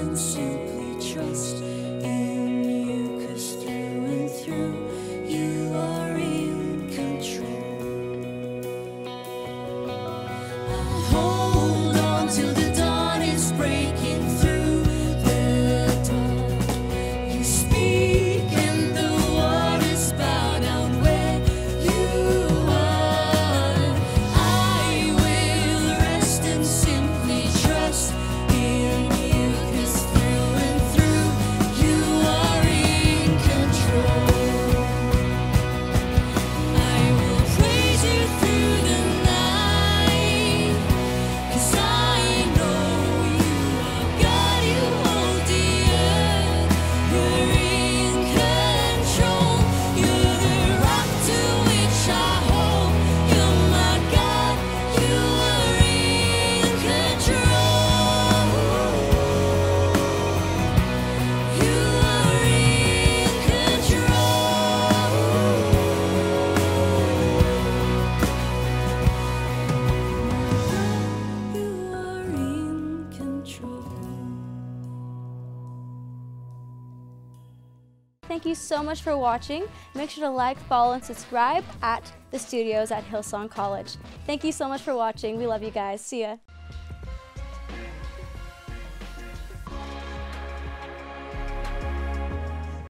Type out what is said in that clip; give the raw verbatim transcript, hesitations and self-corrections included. can simply trust in you, 'cause through and through you are in control. I'll hold on till the dawn is breaking through the dark. You speak and the waters bow down where you are. I will rest and simply trust in you. Thank you so much for watching. Make sure to like, follow, and subscribe at The Studios at Hillsong College. Thank you so much for watching. We love you guys. See ya.